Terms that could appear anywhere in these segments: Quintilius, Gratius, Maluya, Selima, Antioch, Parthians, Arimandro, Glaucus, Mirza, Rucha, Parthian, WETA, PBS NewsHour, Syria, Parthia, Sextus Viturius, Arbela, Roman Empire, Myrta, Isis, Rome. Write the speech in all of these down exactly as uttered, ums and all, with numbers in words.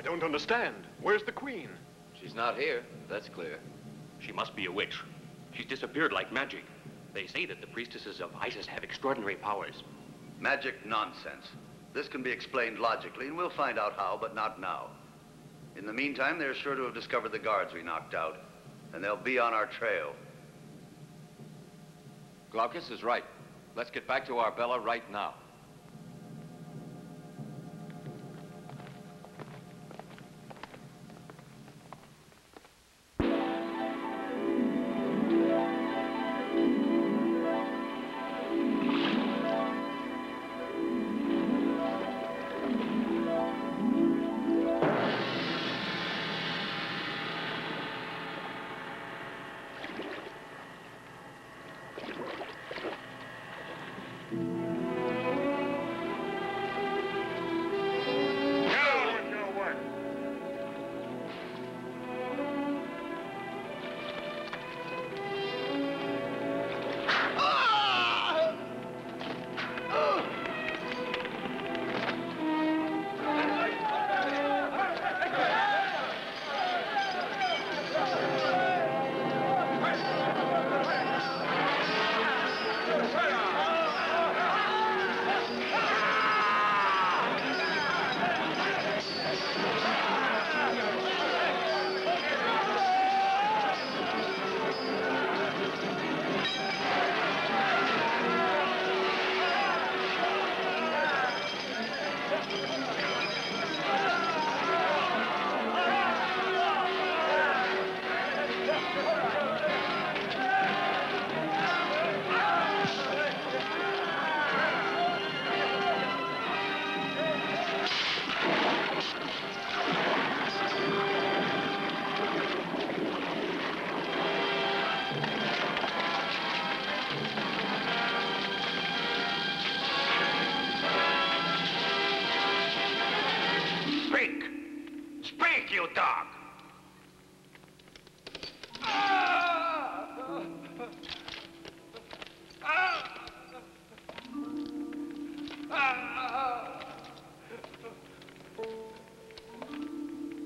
I don't understand. Where's the queen? She's not here, that's clear. She must be a witch. She's disappeared like magic. They say that the priestesses of Isis have extraordinary powers. Magic nonsense. This can be explained logically, and we'll find out how, but not now. In the meantime, they're sure to have discovered the guards we knocked out, and they'll be on our trail. Glaucus is right. Let's get back to Arbela right now.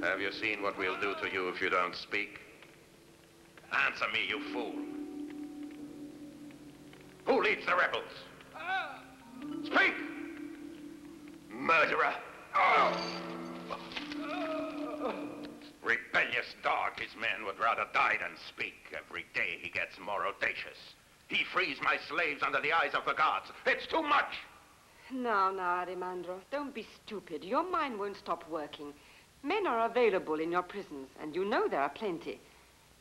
Have you seen what we'll do to you if you don't speak? Answer me, you fool. Who leads the rebels? Speak! Murderer! Oh. Rebellious dog, his men would rather die than speak. Every day he gets more audacious. He frees my slaves under the eyes of the gods. It's too much! No, no, Arimandro, don't be stupid. Your mind won't stop working. Men are available in your prisons, and you know there are plenty.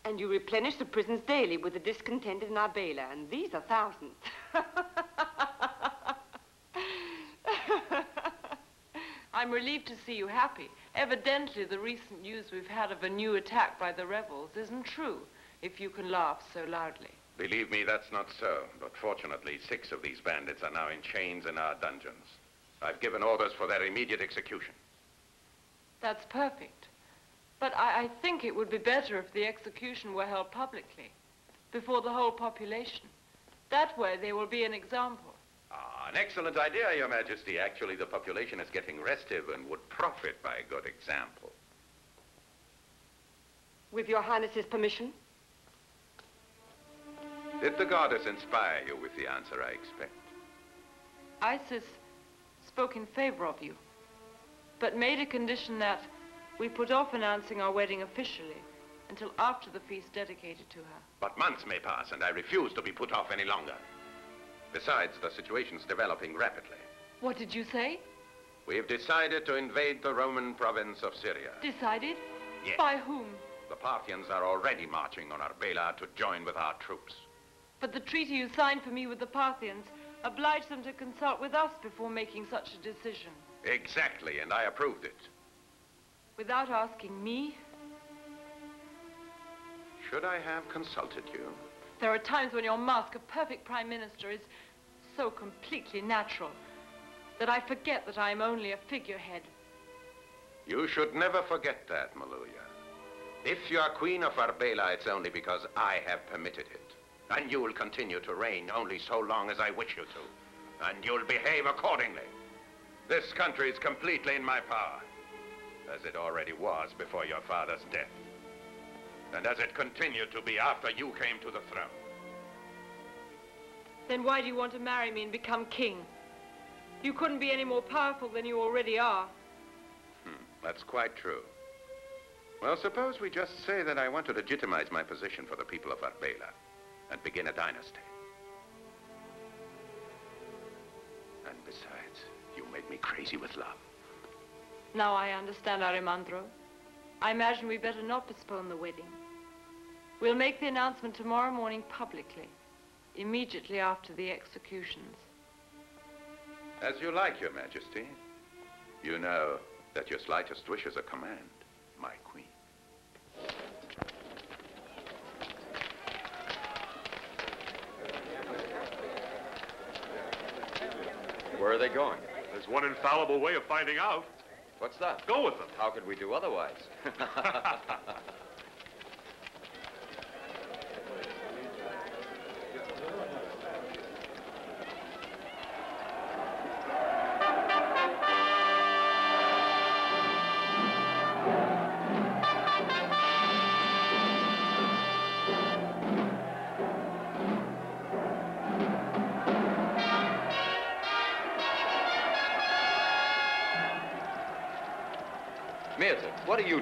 And you replenish the prisons daily with the discontented in Arbela, and these are thousands. I'm relieved to see you happy. Evidently, the recent news we've had of a new attack by the rebels isn't true, if you can laugh so loudly. Believe me, that's not so. But fortunately, six of these bandits are now in chains in our dungeons. I've given orders for their immediate execution. That's perfect. But I, I think it would be better if the execution were held publicly, before the whole population. That way they will be an example. Ah, an excellent idea, Your Majesty. Actually, the population is getting restive and would profit by a good example. With Your Highness's permission? Did the goddess inspire you with the answer I expect? Isis spoke in favor of you, but made a condition that we put off announcing our wedding officially until after the feast dedicated to her. But months may pass, and I refuse to be put off any longer. Besides, the situation's developing rapidly. What did you say? We've decided to invade the Roman province of Syria. Decided? Yes. By whom? The Parthians are already marching on Arbela to join with our troops. But the treaty you signed for me with the Parthians obliged them to consult with us before making such a decision. Exactly, and I approved it. Without asking me? Should I have consulted you? There are times when your mask of perfect prime minister is so completely natural that I forget that I am only a figurehead. You should never forget that, Maluya. If you are queen of Arbela, it's only because I have permitted it. And you will continue to reign only so long as I wish you to. And you'll behave accordingly. This country is completely in my power. as it already was before your father's death, and as it continued to be after you came to the throne. Then why do you want to marry me and become king? You couldn't be any more powerful than you already are. Hmm, that's quite true. Well, suppose we just say that I want to legitimize my position for the people of Arbela and begin a dynasty. And besides, you made me crazy with love. Now I understand, Arimandro. I imagine we better not postpone the wedding. We'll make the announcement tomorrow morning publicly, immediately after the executions. As you like, Your Majesty. You know that your slightest wish is a command, my queen. Where are they going? There's one infallible way of finding out. What's that? Go with them. How could we do otherwise? Mirza, what are you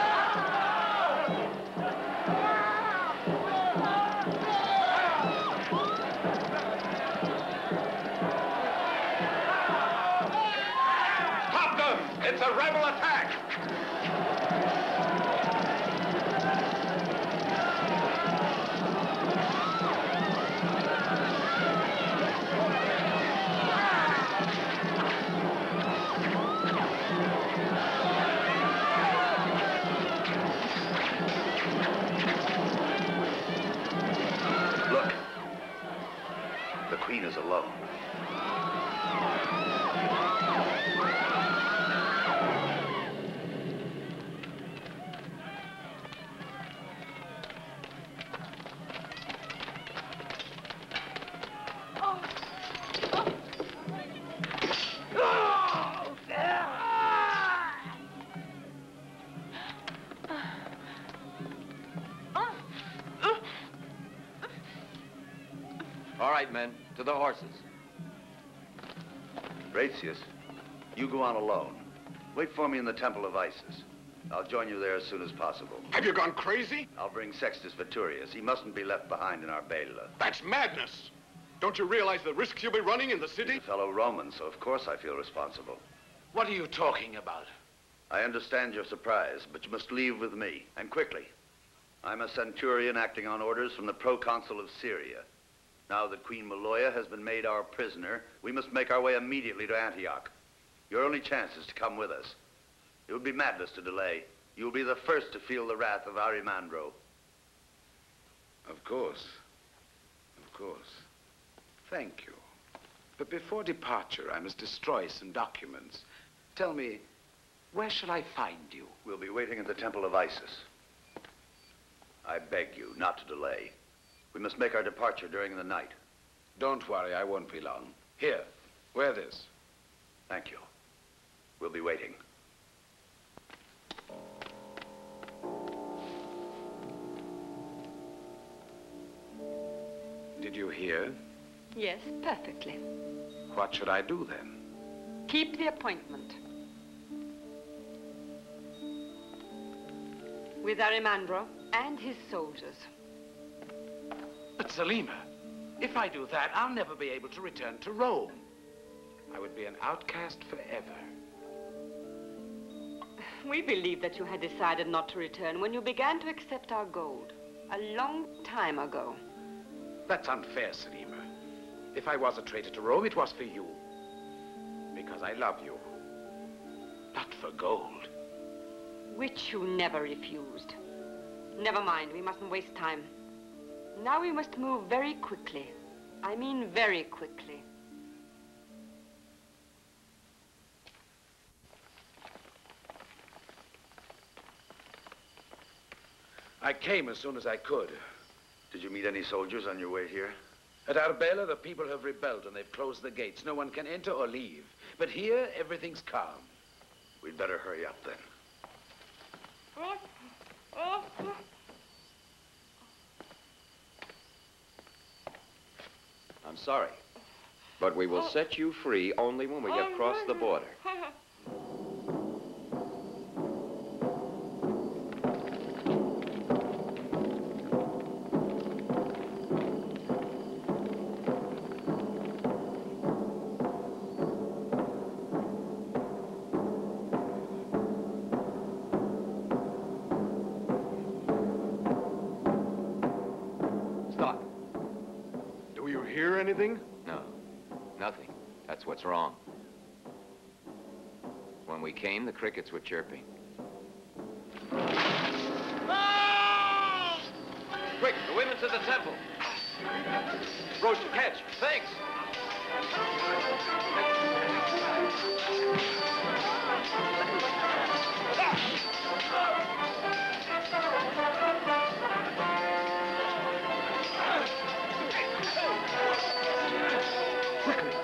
Stop them! It's a rebel attack! Alone. All right, men. To the horses. Gratius, you go on alone. Wait for me in the temple of Isis. I'll join you there as soon as possible. Have you gone crazy? I'll bring Sextus Viturius. He mustn't be left behind in Arbela. That's madness. Don't you realize the risks you'll be running in the city? He's a fellow Roman, so of course I feel responsible. What are you talking about? I understand your surprise, but you must leave with me, and quickly. I'm a centurion acting on orders from the proconsul of Syria. Now that Queen Maluya has been made our prisoner, we must make our way immediately to Antioch. Your only chance is to come with us. It would be madness to delay. You will be the first to feel the wrath of Arimandro. Of course. Of course. Thank you. But before departure, I must destroy some documents. Tell me, where shall I find you? We'll be waiting at the temple of Isis. I beg you not to delay. We must make our departure during the night. Don't worry, I won't be long. Here, wear this. Thank you. We'll be waiting. Did you hear? Yes, perfectly. What should I do then? Keep the appointment. With Arimandro and his soldiers. But Selima, if I do that, I'll never be able to return to Rome. I would be an outcast forever. We believe that you had decided not to return when you began to accept our gold, a long time ago. That's unfair, Selima. If I was a traitor to Rome, it was for you. Because I love you. Not for gold. Which you never refused. Never mind, we mustn't waste time. Now we must move very quickly. I mean very quickly. I came as soon as I could. Did you meet any soldiers on your way here? At Arbela, the people have rebelled and they've closed the gates. No one can enter or leave. But here, everything's calm. We'd better hurry up, then. Oh, oh, oh. I'm sorry, but we will oh. set you free only when we oh, cross no. the border. Anything? No, nothing. That's what's wrong. When we came, the crickets were chirping. Ah! Quick, the women to the temple. Roach, catch. Thanks.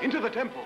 Into the temple.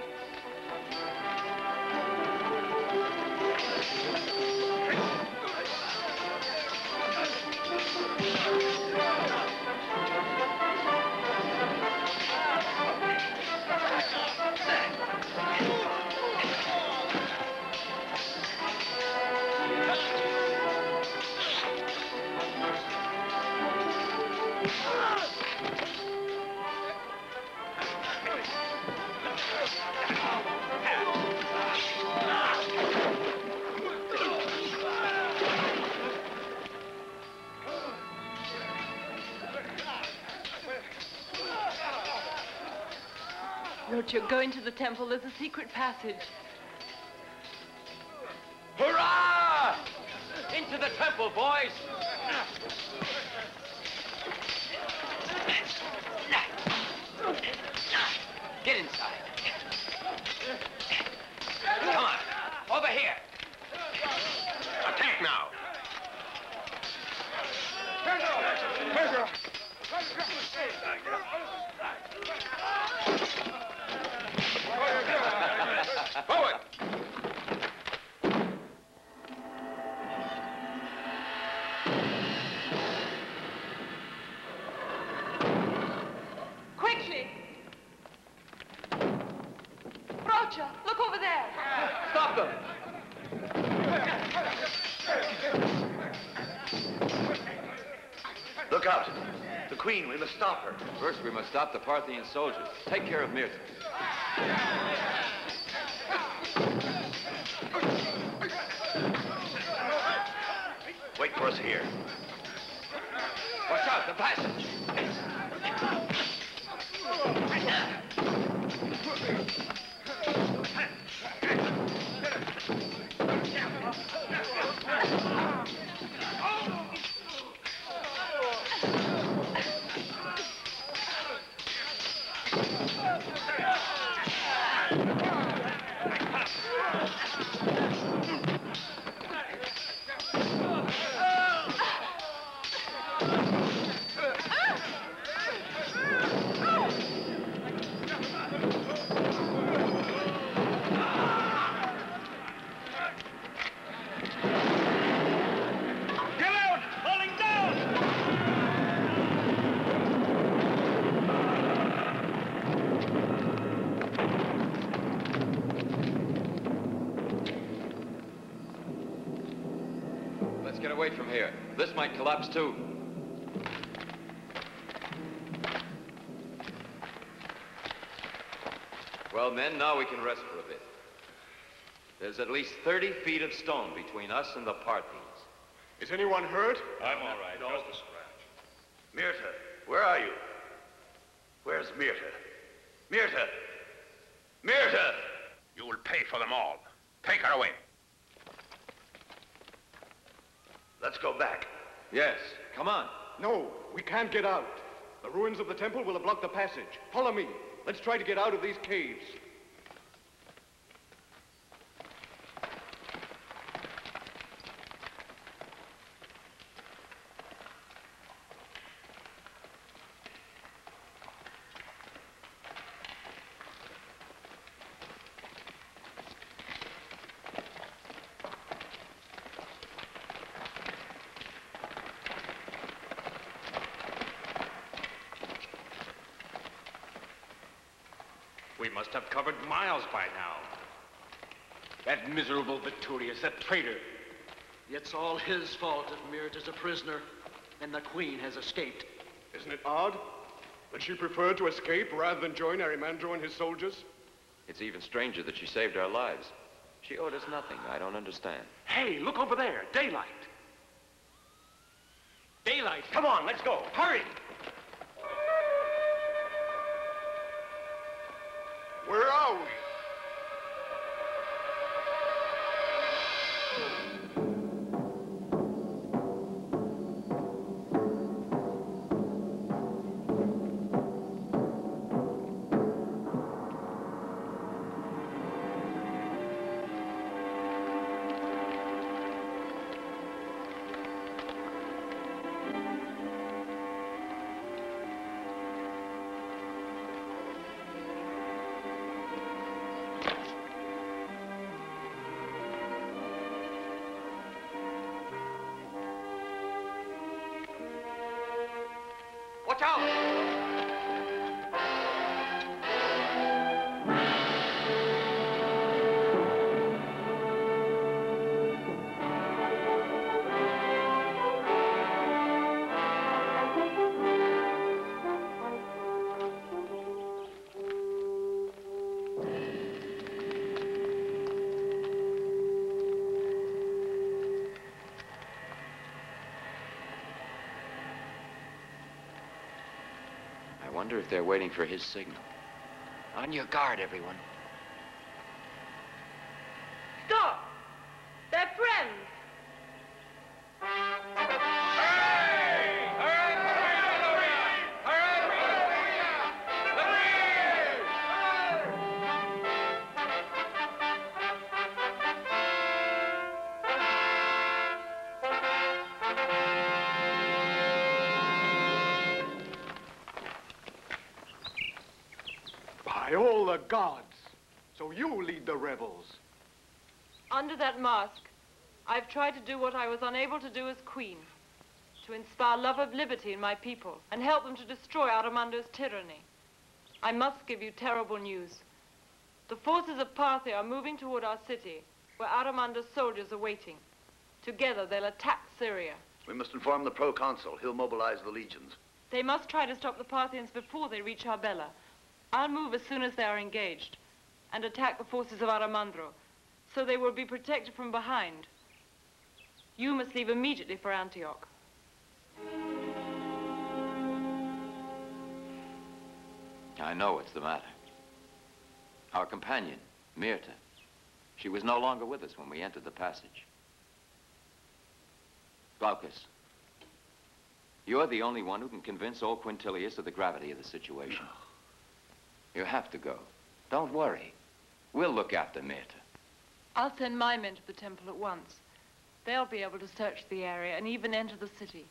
You're going to the temple. There's a secret passage. Hurrah! Into the temple, boys! Get inside. Come on. Over here. Attack now. Forward! Quickly! Rocha, look over there! Stop them! Look out! The queen, we must stop her. First, we must stop the Parthian soldiers. Take care of Mirza. Wait for us here. Watch out, the passage. This might collapse, too. Well, men, now we can rest for a bit. There's at least thirty feet of stone between us and the Parthians. Is anyone hurt? I'm all right. No. Just a scratch. Myrta, where are you? Where's Myrta? Myrta! Myrta! You will pay for them all. Take her away. Let's go back. Yes, come on. No, we can't get out. The ruins of the temple will have blocked the passage. Follow me. Let's try to get out of these caves. We must have covered miles by now. That miserable Viturius, that traitor. It's all his fault if Myrta is a prisoner and the queen has escaped. Isn't it odd that she preferred to escape rather than join Arimandro and his soldiers? It's even stranger that she saved our lives. She owed us nothing. I don't understand. Hey, look over there. Daylight. Daylight. Come on, let's go. Hurry. Where are we? Watch out! I wonder if they're waiting for his signal. On your guard, everyone. Stop! They're friends! Hooray! Hooray! Hooray! Hooray! All the gods. So you lead the rebels. Under that mask, I've tried to do what I was unable to do as queen, to inspire love of liberty in my people and help them to destroy Arimando's tyranny. I must give you terrible news. The forces of Parthia are moving toward our city, where Arimando's soldiers are waiting. Together, they'll attack Syria. We must inform the proconsul. He'll mobilize the legions. They must try to stop the Parthians before they reach Arbela. I'll move as soon as they are engaged and attack the forces of Arimandro, so they will be protected from behind. You must leave immediately for Antioch. I know what's the matter. Our companion, Myrta, she was no longer with us when we entered the passage. Glaucus, you're the only one who can convince old Quintilius of the gravity of the situation. You have to go. Don't worry. We'll look after Myrta. I'll send my men to the temple at once. They'll be able to search the area and even enter the city.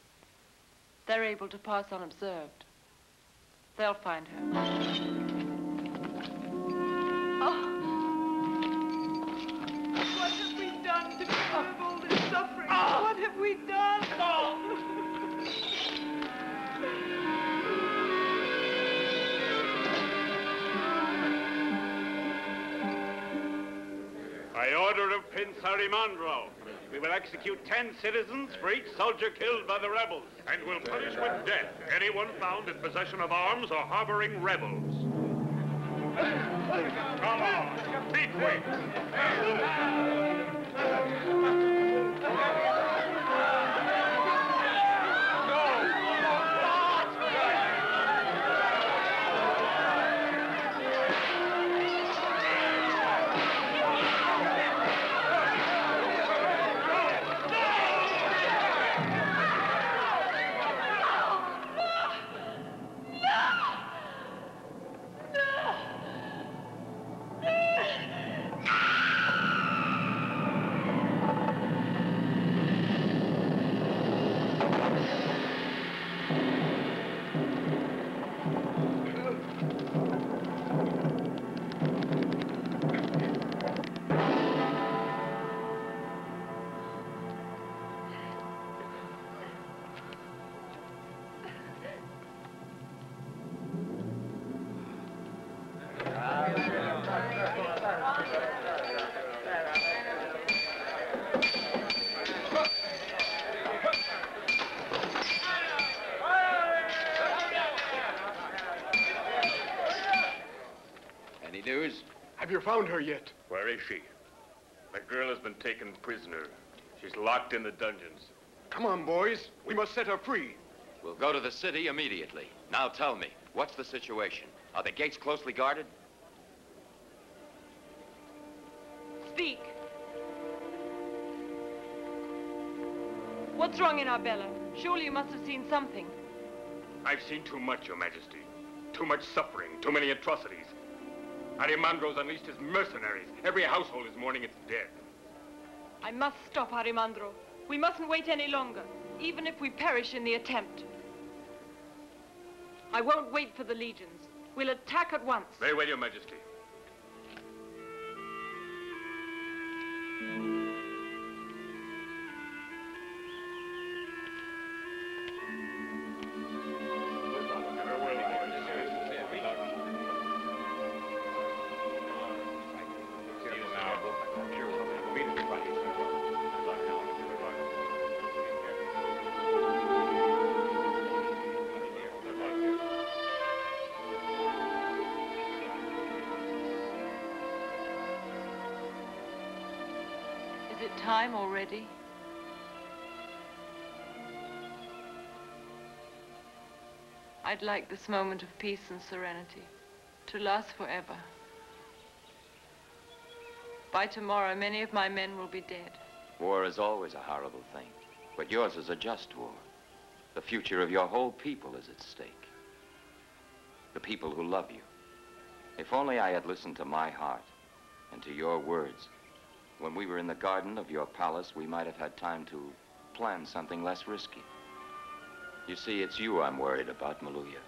They're able to pass unobserved. They'll find her. Oh. What have we done to cause all this suffering? Oh. What have we done? Oh. By order of Prince Arimandro, we will execute ten citizens for each soldier killed by the rebels, and will punish with death anyone found in possession of arms or harboring rebels. Come on, be quick! Have you found her yet? Where is she? The girl has been taken prisoner. She's locked in the dungeons. Come on, boys. We must set her free. We'll go to the city immediately. Now tell me, what's the situation? Are the gates closely guarded? Speak. What's wrong in Arbela? Surely you must have seen something. I've seen too much, Your Majesty. Too much suffering, too many atrocities. Arimandro's unleashed his mercenaries. Every household is mourning its dead. I must stop Arimandro. We mustn't wait any longer, even if we perish in the attempt. I won't wait for the legions. We'll attack at once. Very well, Your Majesty. Time already? I'd like this moment of peace and serenity to last forever. By tomorrow, many of my men will be dead. War is always a horrible thing, but yours is a just war. The future of your whole people is at stake. The people who love you. If only I had listened to my heart and to your words. When we were in the garden of your palace, we might have had time to plan something less risky. You see, it's you I'm worried about, Maluya.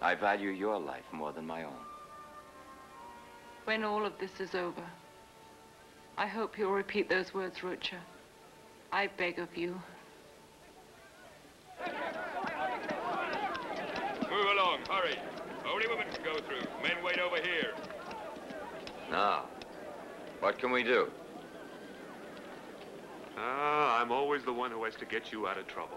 I value your life more than my own. When all of this is over, I hope you'll repeat those words, Rucha. I beg of you. Move along, hurry. Only women can go through. Men wait over here. Now. What can we do? Ah, I'm always the one who has to get you out of trouble.